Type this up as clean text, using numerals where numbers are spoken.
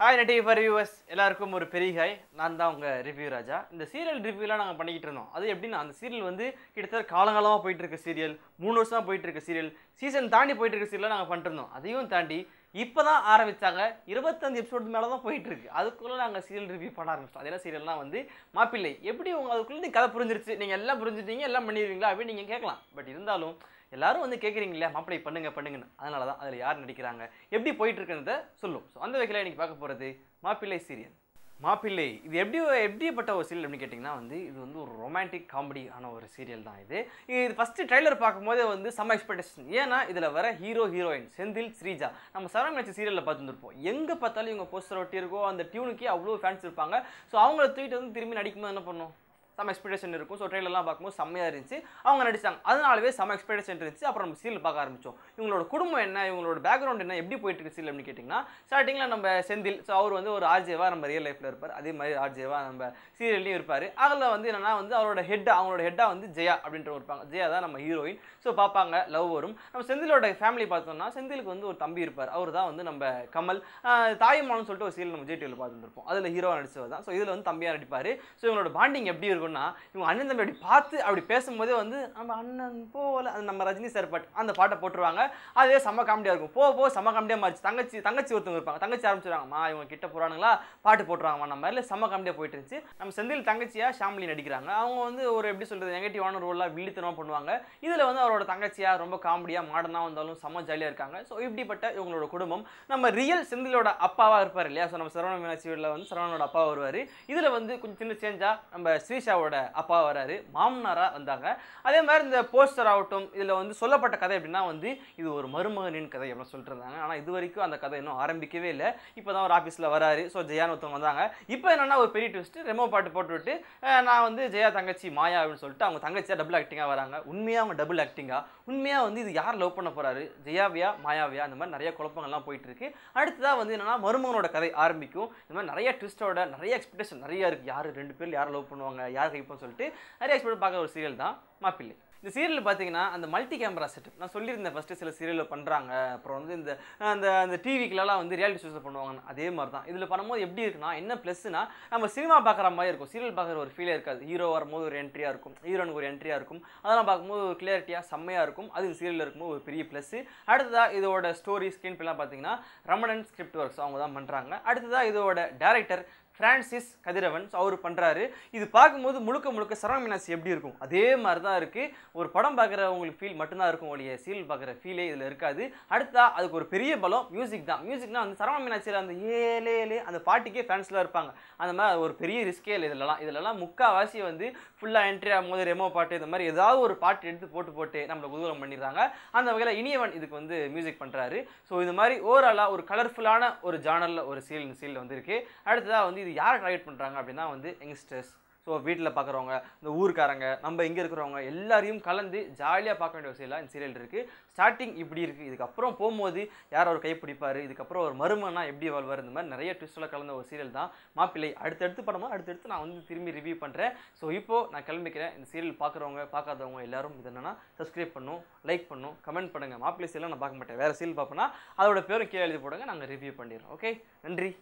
Hi native reviewers, எல்லாருக்கும் ஒரு பெரிய ஹாய். நான் தான் உங்க ரிவ்யூ ராஜா. இந்த சீரியல் ரிவ்யூலாம் நாங்க பண்ணிக்கிட்டு இருக்கோம். அது எப்படின்னா அந்த சீரியல் வந்து கிட்டத்தட்ட காலங்காலமா போயிட்டு இருக்க சீரியல், 3 வருஷமா போயிட்டு இருக்க சீரியல், சீசன் தாண்டி போயிட்டு இருக்க சீரியல் நாங்க பண்ணிட்டோம். அதையும் தாண்டி இப்போதான் ஆரம்பிச்சாங்க. 25 எபிசோட் மேல தான் போயிட்டு இருக்கு. அதுக்குள்ள நாங்க சீரியல் ரிவ்யூ பண்ண ஆரம்பிச்சோம். அதெல்லாம் சீரியல்னா வந்து மாப்பிள்ளை. எப்படி உங்களுக்கு அதுக்குள்ள கதை புரிஞ்சிருச்சு? நீங்க எல்லாம் புரிஞ்சிட்டீங்க, எல்லாம் பண்ணிடுவீங்களா அப்படி நீங்க கேட்கலாம். பட் இருந்தாலும் எல்லாரும் வந்து கேக்குறீங்களா மாப்பிள்ளை பண்ணுங்கன்னு. அதனால தான் அதுல யார் நடிக்கிறாங்க, எப்படி போயிட்டு இருக்குன்றத சொல்லும். சோ அந்த வகையில இன்னைக்கு பார்க்க போறது மாப்பிள்ளை சீரியல். மாப்பிள்ளை இது எப்படிப்பட்ட ஒரு சீரியல் அப்படின்னு கேட்டிங்கன்னா வந்து இது வந்து ஒரு ரொமான்டிக் காமெடியான ஒரு சீரியல் தான். இது ஃபஸ்ட்டு ட்ரைலர் பார்க்கும்போது வந்து செம்ம எக்ஸ்பெக்டேஷன். ஏன்னா இதில் வர ஹீரோ ஹீரோயின் செந்தில் ஸ்ரீஜா நம்ம சரவணாச்சி சீரியலில் பார்த்துருப்போம். எங்கே பார்த்தாலும் இவங்க போஸ்டர் ஒட்டி இருக்கோ அந்த டியூனுக்கே அவ்வளோ ஃபேன்ஸ் இருப்பாங்க. ஸோ அவங்கள தூக்கிட்டு வந்து திரும்பி நடிக்கும்போது என்ன பண்ணும், செம்ம எக்ஸ்பெக்டேஷன் இருக்கும். ஸோ ட்ரெயிலெலாம் பார்க்கும்போது செம்மையாக இருந்துச்சு, அவங்க நடிச்சாங்க. அதனாலவே செம்ம எக்ஸ்பெக்டேஷன் இருந்துச்சு. அப்புறம் நம்ம சீரியல் பார்க்க ஆரம்பித்தோம். இவங்களோட குடும்பம் என்ன, இவங்களோட பேக்ரவுண்ட் என்ன, எப்படி போயிட்டு இருக்கு சீரியல் அப்படின்னு கேட்டிங்கன்னா ஸ்டார்டிங்கில் நம்ம செந்தில், ஸோ அவர் வந்து ஒரு ஆர்ஜேவாக நம்ம ரியல் லைஃப்பில் இருப்பார், அதே மாதிரி ஆர்ஜேவாக நம்ம சீரியல்லையும் இருப்பார். அதில் வந்து என்னென்னா வந்து அவங்களோட ஹெட்டாக வந்து ஜெயா அப்படின்றவங்க இருப்பாங்க. ஜெயா தான் நம்ம ஹீரோயின். ஸோ பார்ப்பாங்க, லவ் வரும். நம்ம செந்திலோட ஃபேமிலி பார்த்தோம்னா செந்திலுக்கு வந்து ஒரு தம்பி இருப்பார், அவர் தான் வந்து நம்ம கமல். தாய்மானு சொல்லிட்டு ஒரு சீரியல் நம்ம ஜிடிவியில் பார்த்துருப்போம், அதில் ஹீரோவாக நடிச்சவர் தான். ஸோ இதில் வந்து தம்பியாக நடிப்பார். ஸோ இவங்களோட பாண்டிங் எப்படி இருக்கும், இவங்க அண்ணன் தம்பி அப்படி பார்த்து அப்படி பேசும்போதே வந்து நம்ம அண்ணன் போல அது நம்ம ரஜினி சார் பாட்டு, அந்த பாட்டை போட்டுருவாங்க. அதே செம்ம காமெடியாக இருக்கும். போக செம்ம காமெடியாக மாறிச்சு. தங்கச்சி ஒருத்தவங்க இருப்பாங்க, தங்கச்சி ஆரம்பிச்சிருவாங்கம்மா இவங்க கிட்ட போகிறானுங்களா பாட்டு போட்டுருவாங்கம்மா நம்ம மாதிரில செம்ம காமெடியாக போயிட்டு இருந்துச்சு. நம்ம செந்தில் தங்கச்சியாக ஷாமிலி நடிக்கிறாங்க. அவங்க வந்து ஒரு எப்படி சொல்கிறது, நெகட்டிவான ரோலாக விழித்தனமாக பண்ணுவாங்க. இதில் வந்து அவரோட தங்கச்சியாக ரொம்ப காமெடியாக மாடனாக வந்தாலும் செம்ம ஜாலியாக இருக்காங்க. ஸோ இப்படிப்பட்ட இவங்களோட குடும்பம் நம்ம ரியல் செந்திலோட அப்பாவாக இருப்பார் இல்லையா. ஸோ நம்ம சரவண மீனாட்சி வீட்டில் வந்து சரவணனோட அப்பா வருவார். இதில் வந்து கொஞ்சம் சின்ன சேஞ்சாக நம்ம ஸ்ரீஷா அப்பா வராரு, மாமனாரா வந்தாங்க. அதே மாதிரி இந்த போஸ்டர் ஆகட்டும் இதுல வந்து சொல்லப்பட்ட கதை எப்படின்னா வந்து இது ஒரு மருமகனின் கதை அப்படின்னு சொல்லிட்டு இருந்தாங்க. ஆனா இது வரைக்கும் அந்த கதை இன்னும் ஆரம்பிக்கவே இல்லை. இப்பதான் ஒரு ஆபீஸ்ல வராரு. ஸோ ஜெயான்னு ஒருத்தவங்க வந்தாங்க. இப்போ என்னன்னா ஒரு பெரிய ட்விஸ்ட், ரெமோ பாட்டு போட்டுவிட்டு நான் வந்து ஜெயா தங்கச்சி மாயா அப்படின்னு சொல்லிட்டு அவங்க தங்கச்சியா டபுள் ஆக்டிங்கா வராங்க. உண்மையா அவங்க டபுள் ஆக்டிங்கா, உண்மையா வந்து இது யார் லவ் பண்ண போறாரு, ஜெயாவியா மாயாவியா, அந்த மாதிரி நிறைய குழப்பங்கள்லாம் போயிட்டு இருக்கு. அடுத்ததான் வந்து என்னன்னா மருமகனோட கதை ஆரம்பிக்கும். இந்த மாதிரி நிறைய ட்விஸ்டோட நிறைய எக்ஸ்பெக்டேஷன் நிறைய இருக்கு. யாரு ரெண்டு பேர் யார் லவ் பண்ணுவாங்க, யாருக்கு இப்போ சொல்லிட்டு நிறைய எக்ஸ்பெக்ட் பார்க்குற ஒரு சீரியல் தான் மாப்பிள்ளை. இந்த சீரியல் பார்த்தீங்கன்னா அந்த மல்டி கேமரா செட்டப் நான் சொல்லியிருந்தேன் ஃபஸ்ட்டு சில சீரியலில் பண்ணுறாங்க. அப்புறம் வந்து இந்த அந்த அந்த டிவிக்குலாம் வந்து ரியாலிட்டி ஷோஸில் பண்ணுவாங்க. அதே மாதிரி தான் இதில் பண்ணும்போது எப்படி இருக்குன்னா என்ன ப்ளஸ்னா நம்ம சினிமா பார்க்குற மாதிரி இருக்கும். சீரியல் பார்க்குற ஒரு ஃபீலே இருக்காது. ஹீரோ வரும்போது ஒரு என்ட்ரியாக இருக்கும், ஹீரோனுக்கு ஒரு என்ட்ரியாக இருக்கும். அதெல்லாம் பார்க்கும்போது ஒரு கிளியாரிட்டியாக செம்மையாக இருக்கும். அது சீரியலில் இருக்கும்போது ஒரு பெரிய ப்ளஸ். அடுத்ததாக இதோட ஸ்டோரி ஸ்க்ரீன் பிளான் பார்த்தீங்கன்னா ரமணன் ஸ்கிரிப்ட் ஒர்க்ஸ் அவங்க தான் பண்ணுறாங்க. அடுத்ததாக இதோட டேரக்டர் பிரான்சிஸ் கதிரவன், ஸோ அவர் பண்ணுறாரு. இது பார்க்கும்போது முழுக்க முழுக்க சரவண மீனாட்சி எப்படி இருக்கும் அதே மாதிரி தான் இருக்குது. ஒரு படம் பார்க்குறவங்களுக்கு ஃபீல் மட்டும்தான் இருக்கும், உங்களுடைய சீரியல் பார்க்குற ஃபீலே இதில் இருக்காது. அடுத்தா அதுக்கு ஒரு பெரிய பலம் மியூசிக் தான். மியூசிக்னால் அந்த சரவண மீனாட்சியில் அந்த ஏலே அந்த பாட்டுக்கே ஃபேன்ஸ்லாம் இருப்பாங்க. அந்த மாதிரி ஒரு பெரிய ரிஸ்கே இல்லை. இதிலலாம் முக்கால்வாசி வந்து ஃபுல்லாக என்ட்ரி ஆகும்போது ரெமோ பாட்டு இந்த மாதிரி ஏதாவது ஒரு பாட்டு எடுத்து போட்டு நம்மளை குதூகலம் பண்ணிடுறாங்க. அந்த வகையில் இனியவன் இதுக்கு வந்து மியூசிக் பண்ணுறாரு. ஸோ இந்த மாதிரி ஓவராலாக ஒரு கலர்ஃபுல்லான ஒரு ஜானலில் ஒரு சீரியல் வந்துருக்கு. அடுத்ததாக வந்து இது யாரை டார்கெட் பண்ணுறாங்க அப்படின்னா வந்து யங்ஸ்டர்ஸ். ஸோ வீட்டில் பார்க்குறவங்க, இந்த ஊருக்காரங்க, நம்ம இங்கே இருக்கிறவங்க எல்லாரையும் கலந்து ஜாலியாக பார்க்க வேண்டிய விஷயம்லாம் இந்த சீரியல் இருக்குது. ஸ்டார்டிங் இப்படி இருக்குது, இதுக்கப்புறம் போகும்போது யார் ஒரு கைப்பிடிப்பார், இதுக்கப்புறம் ஒரு மருமனா எப்படி வாழ்வார், இந்த மாதிரி நிறைய ட்விஸ்ட்டில் கலந்த ஒரு சீரியல் தான் மாப்பிள்ளை. அடுத்தடுத்து படமாக அடுத்தடுத்து நான் வந்து திரும்பி ரிவ்யூ பண்ணுறேன். ஸோ இப்போது நான் கிளம்பிக்கிறேன். இந்த சீரியல் பார்க்குறவங்க பார்க்காதவங்க எல்லாரும் இது என்னென்னா சப்ஸ்கிரைப் பண்ணும், லைக் பண்ணும், கமெண்ட் பண்ணுங்கள். மாப்பிள்ளை சீரியல் நான் பார்க்க மாட்டேன், வேறு சீரியல் பார்ப்பேன்னா அதோட பேரும் கீழே எழுதி போடுங்க, நாங்கள் ரிவ்யூ பண்ணிடுறோம். ஓகே, நன்றி.